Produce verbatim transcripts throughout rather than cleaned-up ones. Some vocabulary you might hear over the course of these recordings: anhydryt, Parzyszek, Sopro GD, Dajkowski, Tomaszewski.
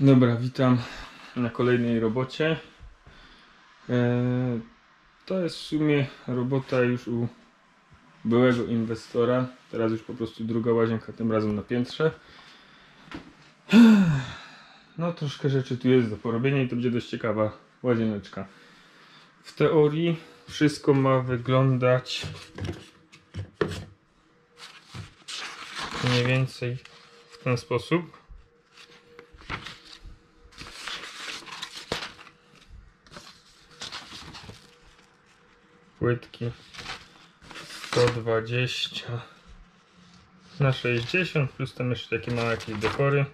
Dobra, witam na kolejnej robocie. To jest w sumie robota już u byłego inwestora. Teraz już po prostu druga łazienka, tym razem na piętrze. No troszkę rzeczy tu jest do porobienia i to będzie dość ciekawa łazieneczka. W teorii wszystko ma wyglądać mniej więcej w ten sposób. Płytki sto dwadzieścia na sześćdziesiąt, plus tam jeszcze takie małe jakieś dekory,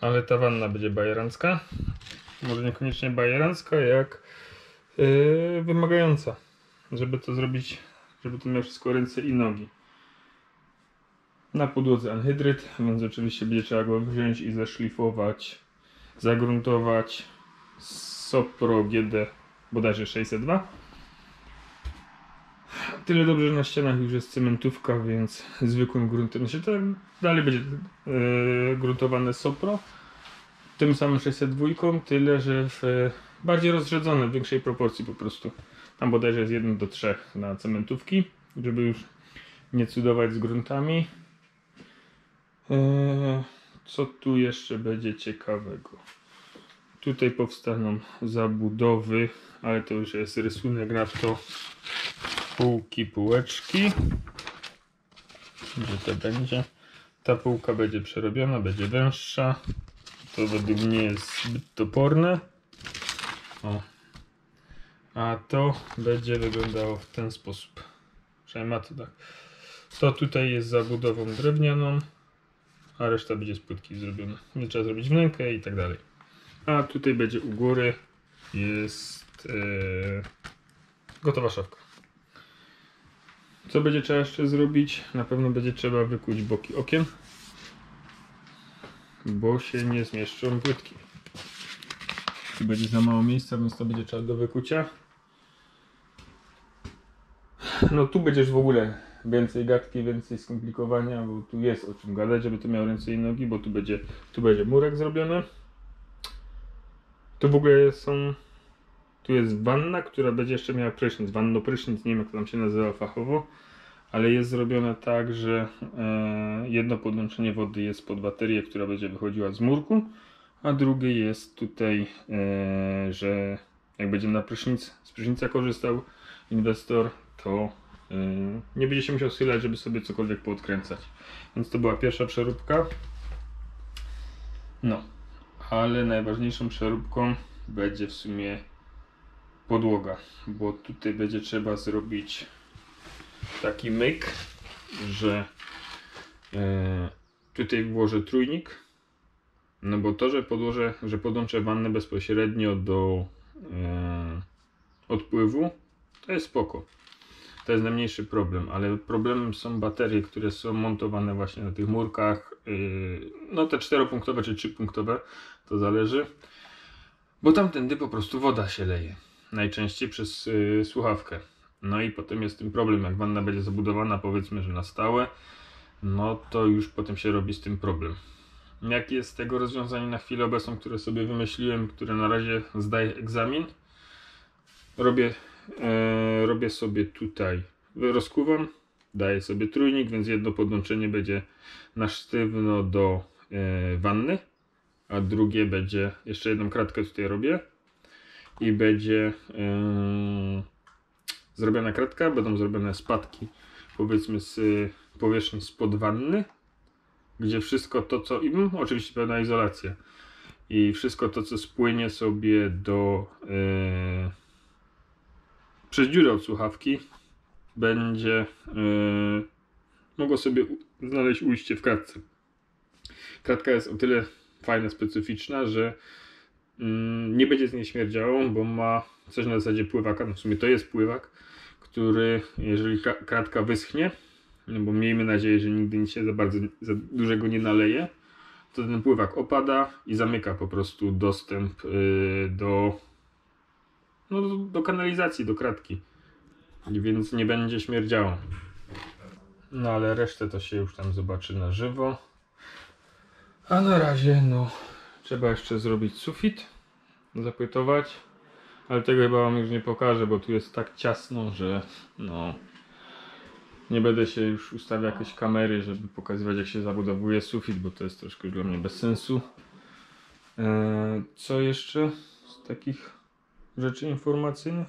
ale ta wanna będzie bajerancka, może niekoniecznie bajerancka, jak yy, wymagająca, żeby to zrobić, żeby to miało wszystko ręce i nogi. Na podłodze anhydryt, więc oczywiście będzie trzeba go wziąć i zeszlifować, zagruntować. Sopro G D bodajże sześćset dwa. Tyle dobrze, że na ścianach już jest cementówka, więc zwykłym gruntem się tam dalej będzie yy, gruntowane Sopro. Tym samym sześćset dwa, tyle że w, y, bardziej rozrzedzone, w większej proporcji po prostu. Tam bodajże jest jeden do trzech na cementówki, żeby już nie cudować z gruntami. Yy, co tu jeszcze będzie ciekawego? Tutaj powstaną zabudowy, ale to już jest rysunek na to. Półki, półeczki. Gdzie to będzie? Ta półka będzie przerobiona, będzie węższa. To według mnie jest zbyt toporne. O. A to będzie wyglądało w ten sposób. Przynajmniej ma to tak. To tutaj jest zabudową drewnianą, a reszta będzie z płytki zrobiona. Nie trzeba zrobić wnękę i tak dalej. A tutaj będzie u góry jest yy, gotowa szafka. Co będzie trzeba jeszcze zrobić? Na pewno będzie trzeba wykuć boki okien, bo się nie zmieszczą płytki. Tu będzie za mało miejsca, więc to będzie trzeba do wykucia. No tu będziesz w ogóle więcej gadki, więcej skomplikowania, bo tu jest o czym gadać, żeby to miało ręce i nogi, bo tu będzie, tu będzie murek zrobiony. Tu w ogóle są... Tu jest wanna, która będzie jeszcze miała prysznic, wanno prysznic, nie wiem jak to tam się nazywa fachowo, ale jest zrobione tak, że jedno podłączenie wody jest pod baterię, która będzie wychodziła z murku, a drugie jest tutaj, że jak będzie na prysznic, z prysznica korzystał inwestor, to nie będzie się musiał schylać, żeby sobie cokolwiek poodkręcać. Więc to była pierwsza przeróbka. No, ale najważniejszą przeróbką będzie w sumie podłoga, bo tutaj będzie trzeba zrobić taki myk, że e, tutaj włożę trójnik, no bo to, że podłożę, że podłączę wannę bezpośrednio do e, odpływu, to jest spoko, to jest najmniejszy problem, ale problemem są baterie, które są montowane właśnie na tych murkach, e, no te czteropunktowe czy trzypunktowe, to zależy, bo tamtędy po prostu woda się leje. Najczęściej przez y, słuchawkę. No i potem jest tym problem, jak wanna będzie zabudowana, powiedzmy, że na stałe, no to już potem się robi z tym problem. Jakie jest tego rozwiązanie na chwilę obecną, które sobie wymyśliłem, które na razie zdaję egzamin? Robię, e, robię sobie tutaj, rozkuwam, daję sobie trójnik, więc jedno podłączenie będzie na sztywno do e, wanny, a drugie będzie, jeszcze jedną kratkę tutaj robię, i będzie yy, zrobiona kratka, będą zrobione spadki, powiedzmy, z powierzchni spod wanny, gdzie wszystko to, co, i mm, oczywiście pełna izolacja, i wszystko to, co spłynie sobie do yy, przez dziurę od słuchawki, będzie yy, mogło sobie znaleźć ujście w kratce. Kratka jest o tyle fajna, specyficzna, że nie będzie z niej śmierdziało, bo ma coś na zasadzie pływaka, no w sumie to jest pływak, który jeżeli kratka wyschnie, no bo miejmy nadzieję, że nigdy nic się za bardzo, za dużego nie naleje, to ten pływak opada i zamyka po prostu dostęp do, no, do kanalizacji, do kratki, więc nie będzie śmierdziało. No ale resztę to się już tam zobaczy na żywo, a na razie no Trzeba jeszcze zrobić sufit, zapłytować, ale tego chyba wam już nie pokażę, bo tu jest tak ciasno, że no nie będę się już ustawiał jakieś kamery, żeby pokazywać, jak się zabudowuje sufit, bo to jest troszkę dla mnie bez sensu. Eee, co jeszcze z takich rzeczy informacyjnych?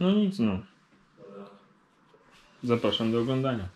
No nic, no. Zapraszam do oglądania.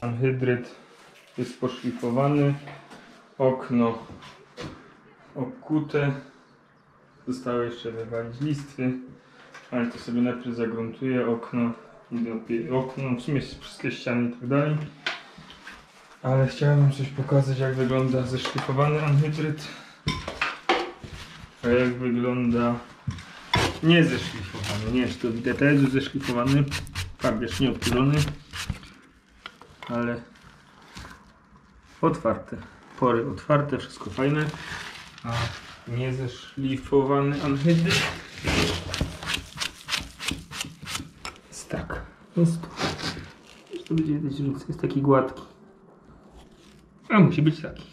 Anhydryt jest poszlifowany, okno okute, zostały jeszcze wywalić listwy, ale to sobie najpierw zagruntuję, okno i dopiero okno, w sumie wszystkie ściany i tak dalej, ale chciałem wam coś pokazać, jak wygląda zeszlifowany anhydryt, a jak wygląda niezeszlifowany. Nie jest to widać, to jest zeszlifowany, papież nie odpilony, ale otwarte, pory otwarte, wszystko fajne, a niezeszlifowany anhydryt jest tak, jest tu, jest taki gładki, a musi być taki.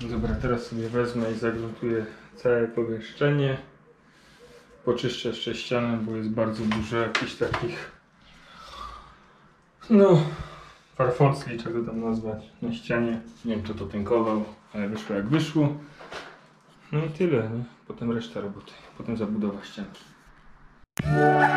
Dobra, teraz sobie wezmę i zagruntuję całe pomieszczenie, poczyszczę jeszcze ścianę, bo jest bardzo dużo jakichś takich, no, farfocli, czego tam nazwać, na ścianie. Nie wiem, kto to tynkował, ale wyszło jak wyszło. No i tyle, nie? Potem reszta roboty. Potem zabudowa ścianki. Oh,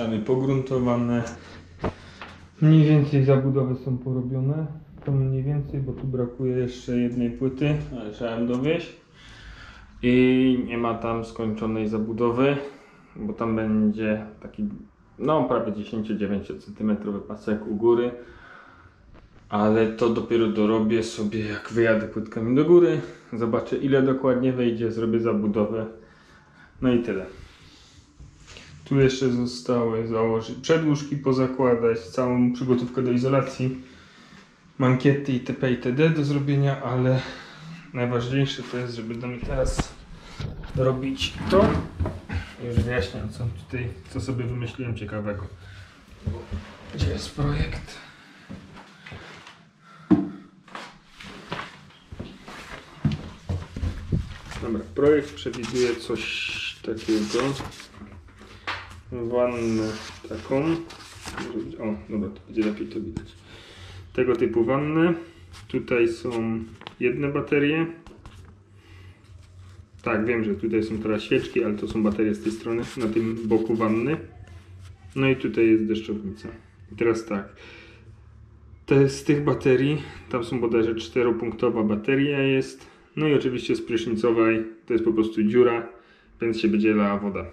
ściany pogruntowane. Mniej więcej zabudowy są porobione. To mniej więcej, bo tu brakuje jeszcze jednej płyty, ale trzeba dowieść. I nie ma tam skończonej zabudowy, bo tam będzie taki no prawie dziesięć dziewięć centymetrów pasek u góry. Ale to dopiero dorobię sobie, jak wyjadę płytkami do góry. Zobaczę, ile dokładnie wejdzie, zrobię zabudowę. No i tyle. Tu jeszcze zostały założyć przedłużki, pozakładać, całą przygotówkę do izolacji, mankiety itp. itd. do zrobienia, ale najważniejsze to jest, żeby do mnie teraz robić to. Już wyjaśniam, co tutaj, co sobie wymyśliłem ciekawego. Gdzie jest projekt? Dobra, projekt przewiduje coś takiego. Wannę taką. O, dobra, to będzie lepiej to widać. Tego typu wannę. Tutaj są jedne baterie. Tak, wiem, że tutaj są teraz świeczki, ale to są baterie z tej strony, na tym boku wanny. No i tutaj jest deszczownica. I teraz tak. Te, z tych baterii, tam są bodajże czteropunktowa bateria jest. No i oczywiście z prysznicowej to jest po prostu dziura, więc się będzie lała woda.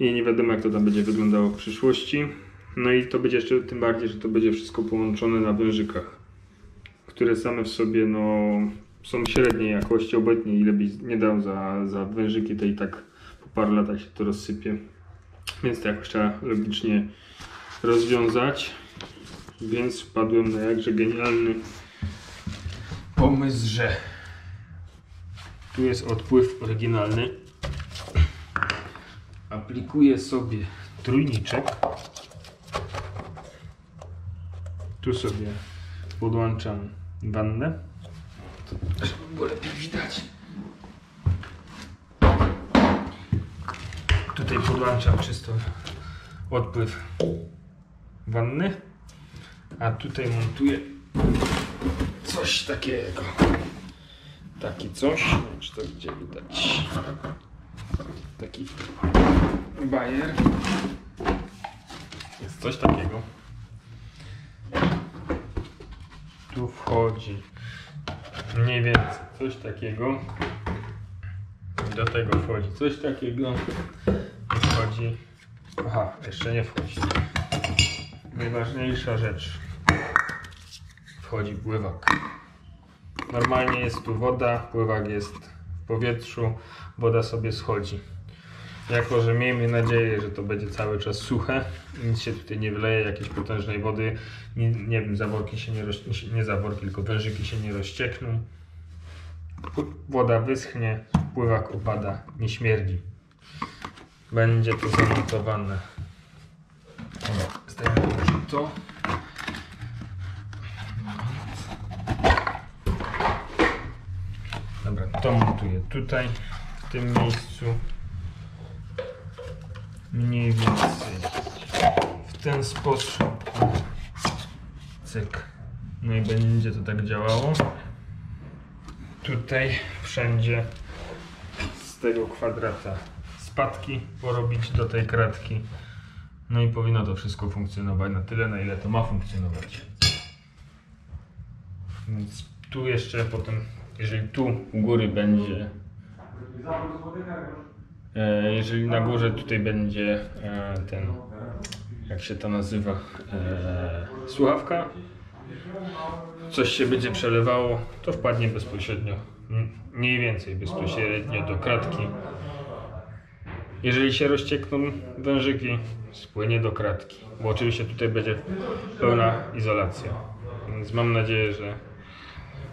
I nie wiadomo, jak to tam będzie wyglądało w przyszłości. No i to będzie jeszcze tym bardziej, że to będzie wszystko połączone na wężykach, które same w sobie no, są średniej jakości, obojętnie ile byś nie dał za, za wężyki, to i tak po paru latach się to rozsypie. Więc to jakoś trzeba logicznie rozwiązać. Więc wpadłem na jakże genialny pomysł, że tu jest odpływ oryginalny. Aplikuję sobie trójniczek. Tu sobie podłączam wannę, żeby było lepiej widać. Tutaj podłączam czysto odpływ wanny, a tutaj montuję coś takiego. Taki coś, nie wiem, czy to gdzie widać. Taki bajer. Jest coś takiego. Tu wchodzi mniej więcej coś takiego. Do tego wchodzi coś takiego. Wchodzi. Aha, jeszcze nie wchodzi. Najważniejsza rzecz. Wchodzi pływak. Normalnie jest tu woda, pływak jest w powietrzu, woda sobie schodzi. Jako że miejmy nadzieję, że to będzie cały czas suche, nic się tutaj nie wyleje, jakiejś potężnej wody, nie, nie wiem, zaworki się nie roz, nie zaworki, tylko wężyki się nie rozciekną. Woda wyschnie, pływak opada, nie śmierdzi. Będzie to zamontowane. Zdejmę to. Dobra, to montuję tutaj, w tym miejscu. Mniej więcej w ten sposób. Cyk. No i będzie to tak działało. Tutaj wszędzie z tego kwadrata spadki porobić do tej kratki. No i powinno to wszystko funkcjonować na tyle, na ile to ma funkcjonować. Więc tu jeszcze potem, jeżeli tu u góry będzie, jeżeli na górze tutaj będzie ten, jak się to nazywa, słuchawka, coś się będzie przelewało, to wpadnie bezpośrednio, mniej więcej bezpośrednio do kratki. Jeżeli się rozciekną wężyki, spłynie do kratki, bo oczywiście tutaj będzie pełna izolacja. Więc mam nadzieję, że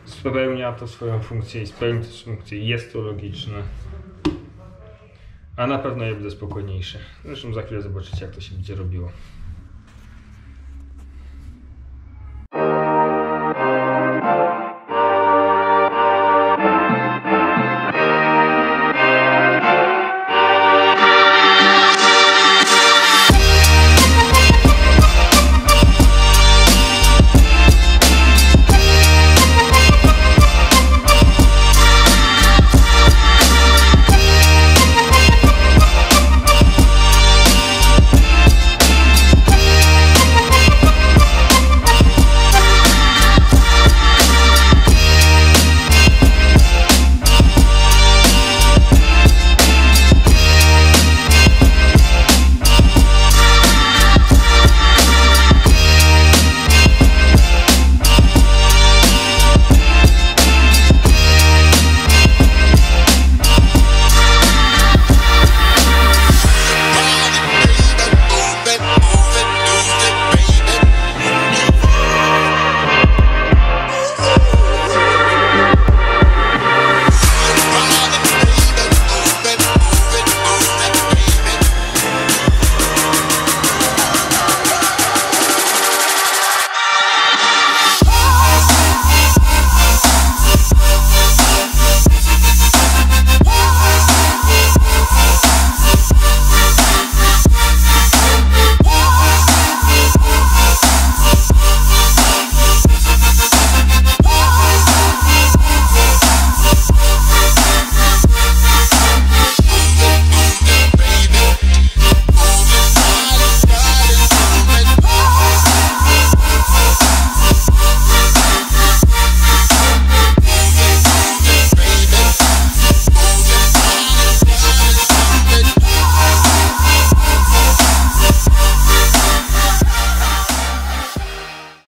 spełnia to swoją funkcję i spełni to swoją funkcję, jest to logiczne. A na pewno ja będę spokojniejszy. Zresztą za chwilę zobaczycie, jak to się będzie robiło.